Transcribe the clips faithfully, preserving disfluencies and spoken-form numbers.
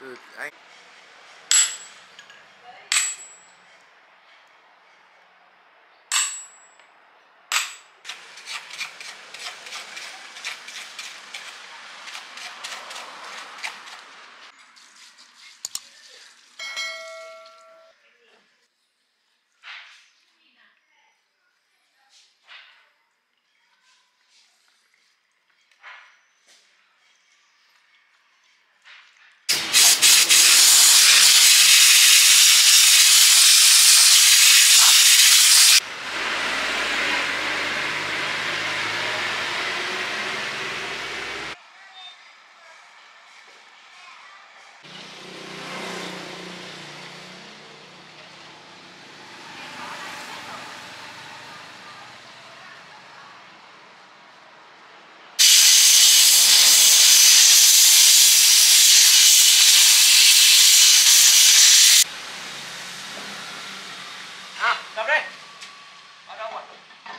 từ anh. Cầm đi. Ở đâu rồi? Hơn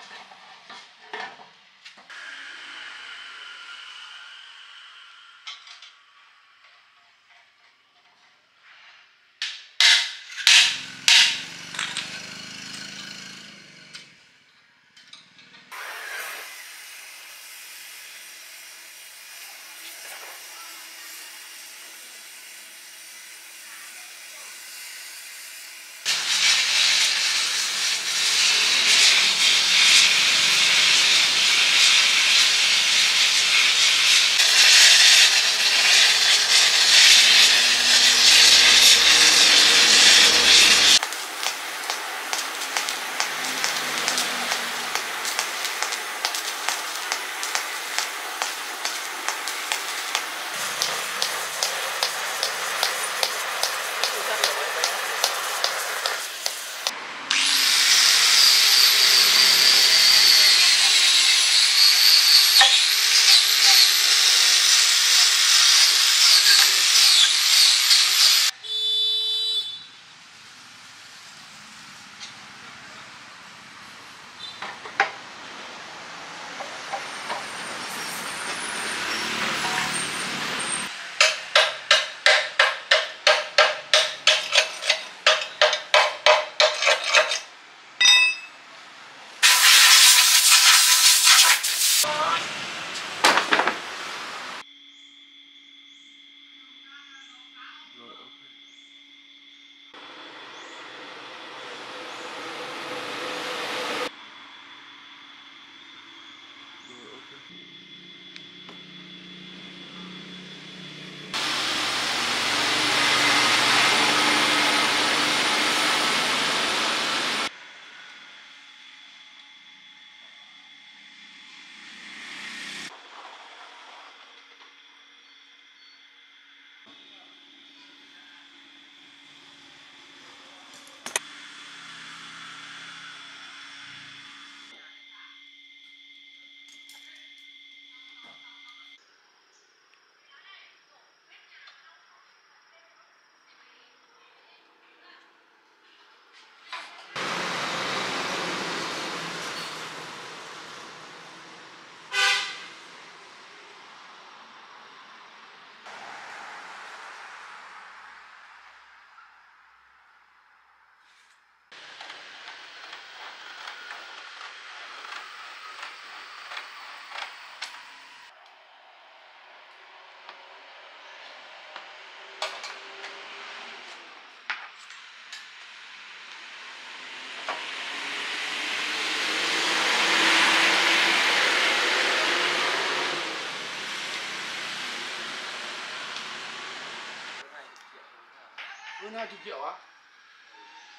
hai mươi triệu á?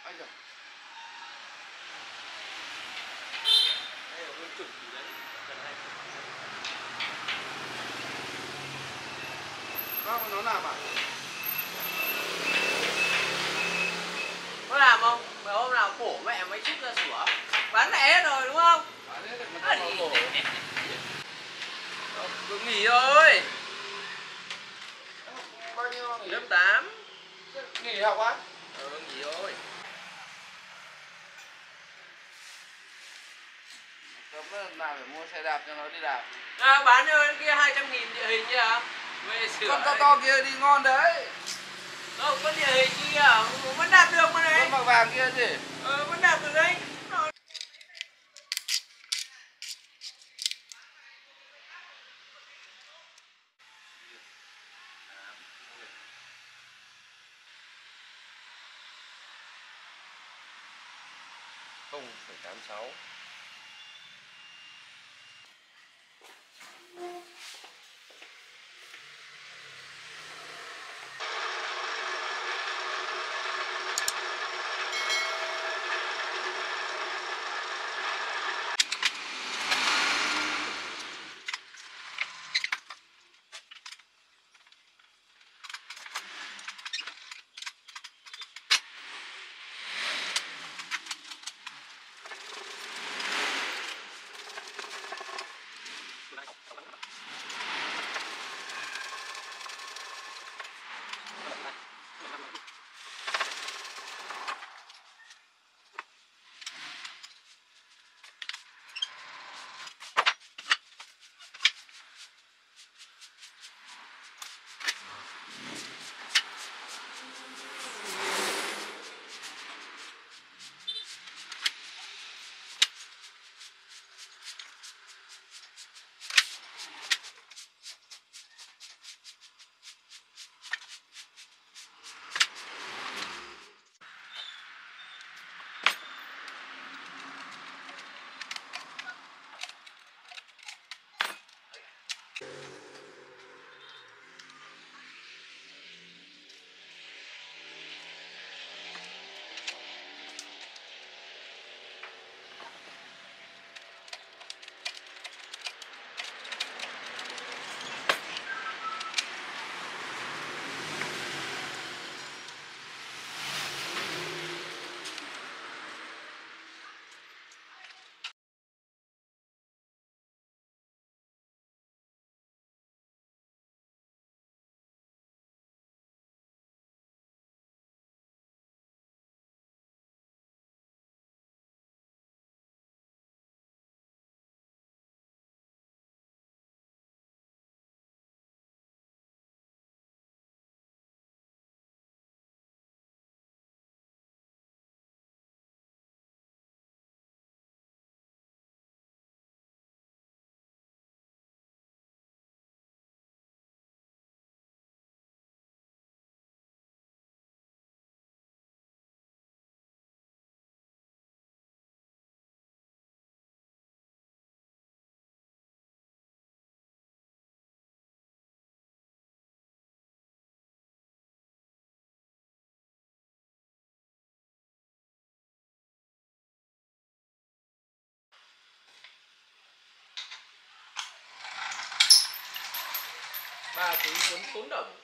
Anh à? Đây là hơn chục gì đấy, gần hai chục. Không, nó làm à? Nó làm không? Mấy hôm nào khổ mẹ mấy chiếc ra sủa. Bán mẹ hết rồi đúng không? Bán hết rồi mà nó khổ. Cứ nghỉ thôi. Bao nhiêu nghỉ? Lớp tám. Nghỉ học á? Ừ, nghỉ rồi. Cấm là phải mua xe đạp cho nó đi đạp. À, bán cho kia hai trăm nghìn địa hình chứ hả? Con to to kia đi ngon đấy. Không, có địa hình kia à? Vẫn đạt được mà đấy. Con màu vàng kia gì? Ờ, vẫn đạt được đấy. không phẩy tám sáu. ba túi cuốn tốn động.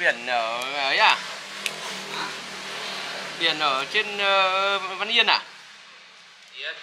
biển ở ấy à? Biển ở trên uh, Văn Yên à? Yên.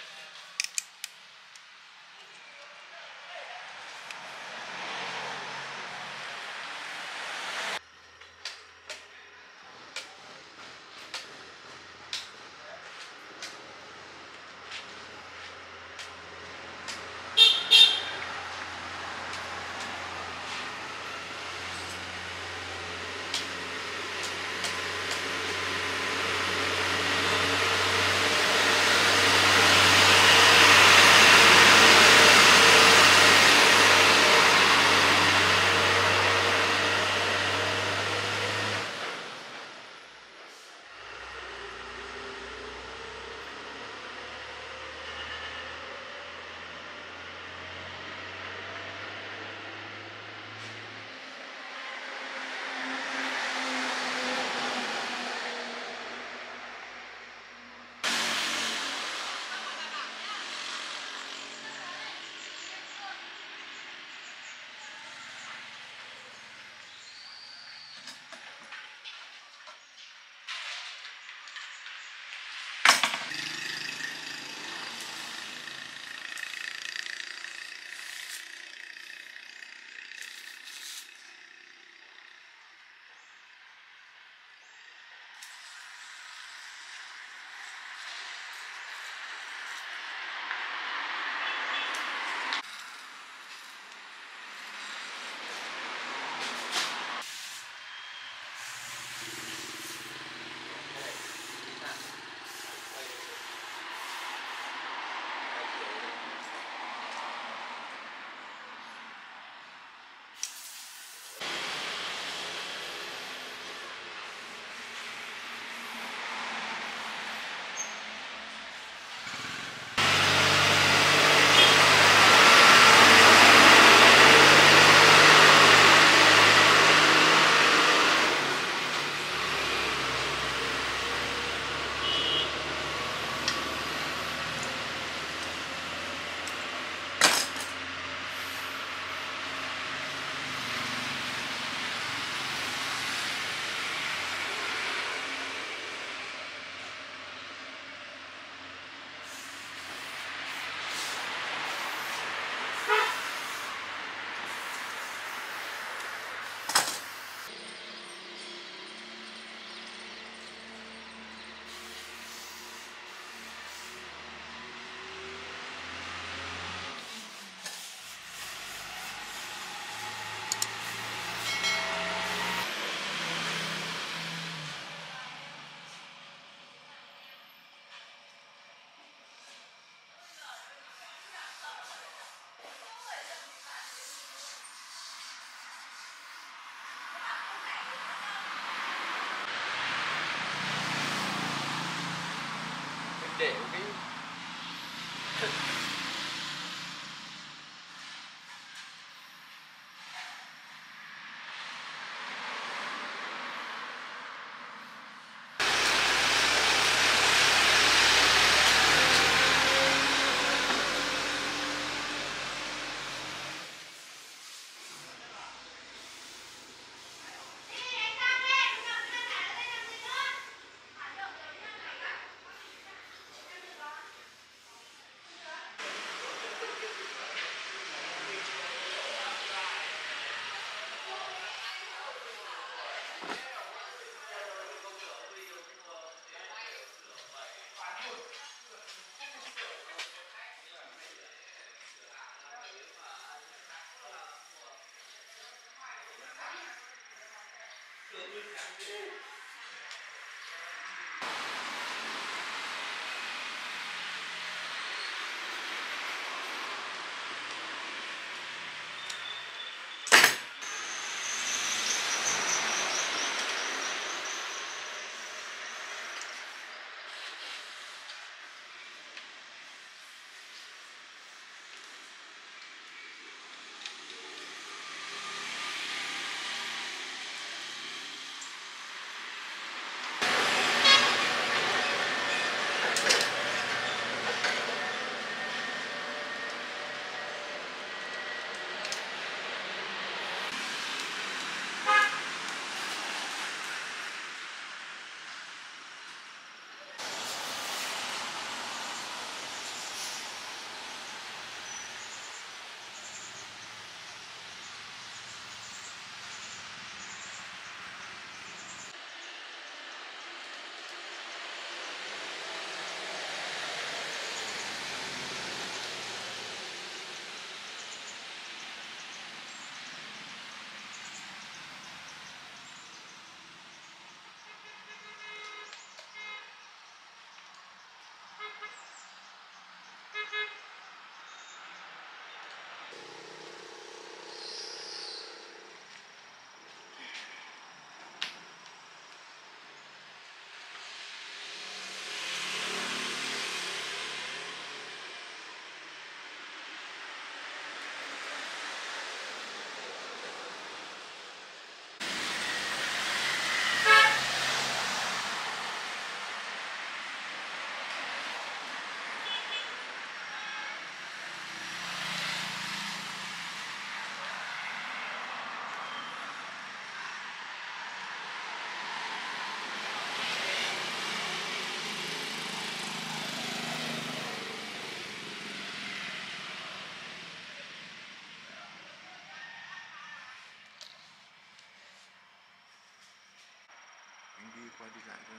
đi qua đi lại thôi.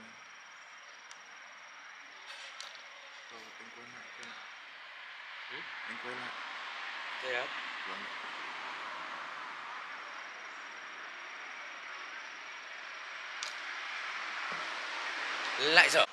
Rồi anh quay lại thôi. Ừ? Anh quay lại. Đây đó. Vâng. Lại sợ.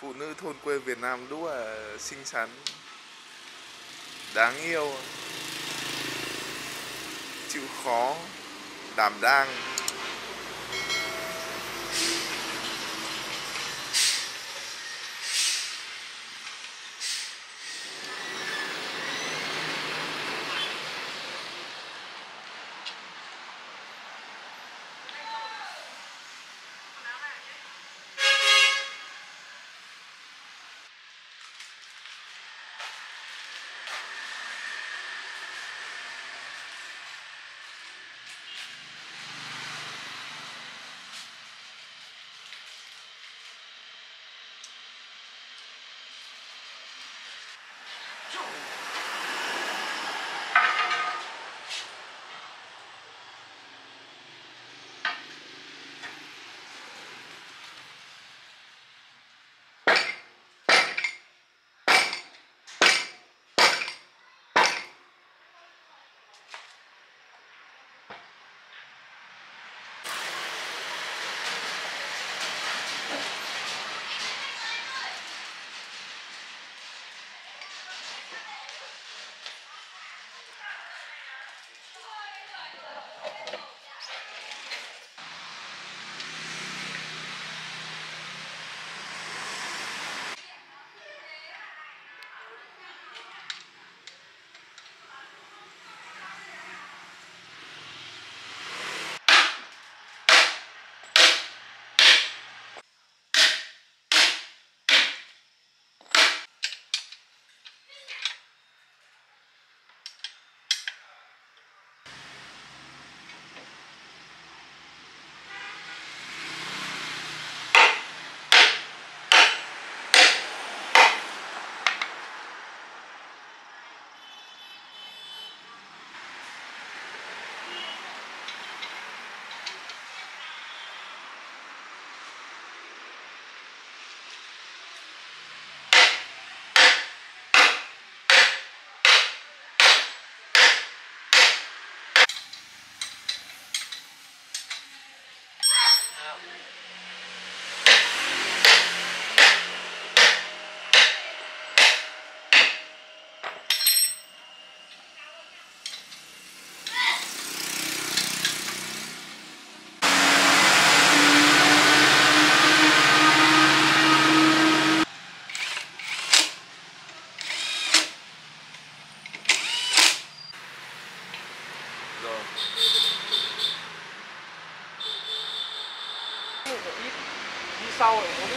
Phụ nữ thôn quê Việt Nam đúng là xinh xắn, đáng yêu, chịu khó, đảm đang. Sau này không biết.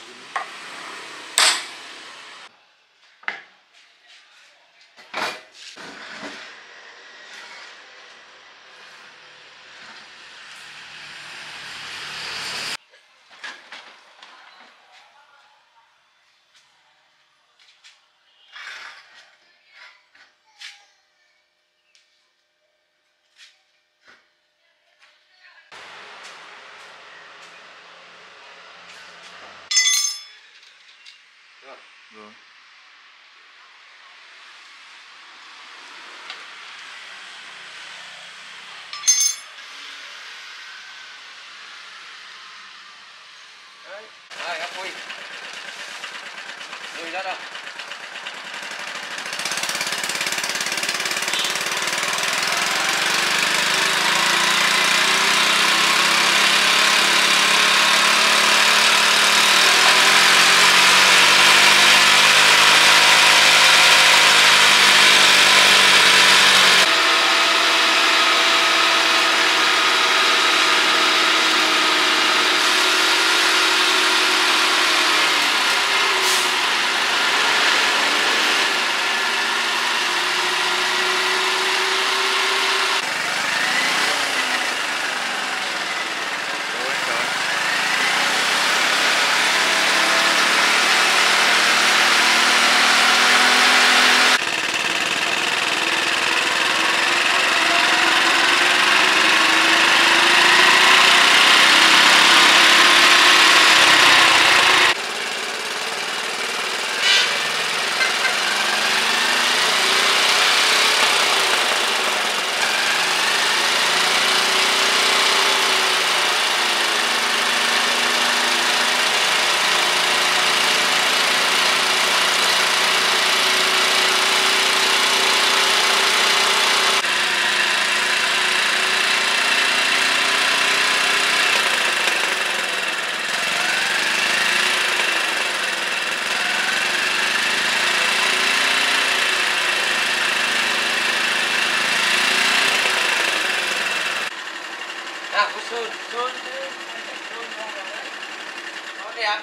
nghìn nữa. Rồi. Đấy, đây các quý. Lùi ra đâu. Sơn, sơn thế, sơn ra rồi đấy. Nó đẹp.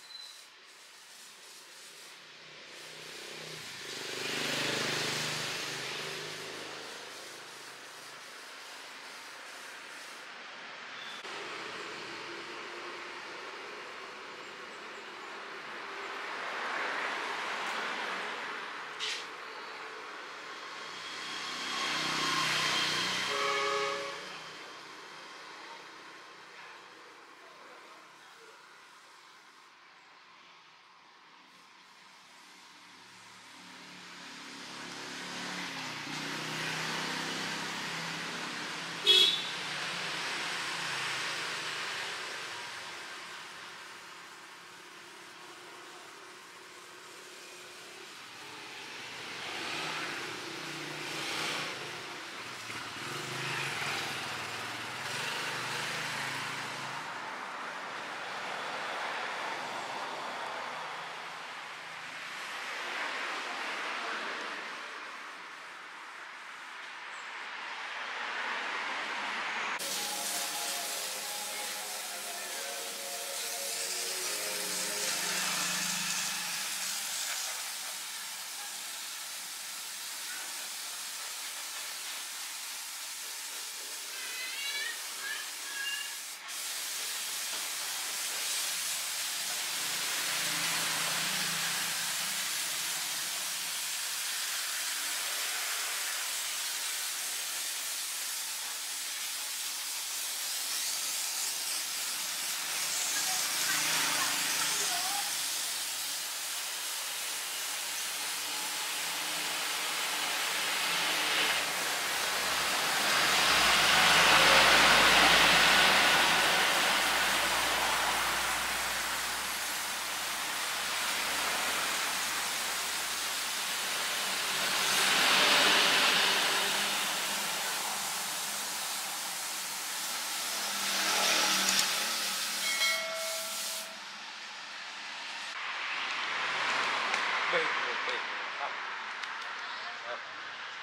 bê một bê xong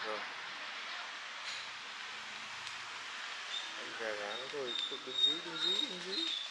rồi anh gà gán thôi, đứng dí đứng dí đứng dí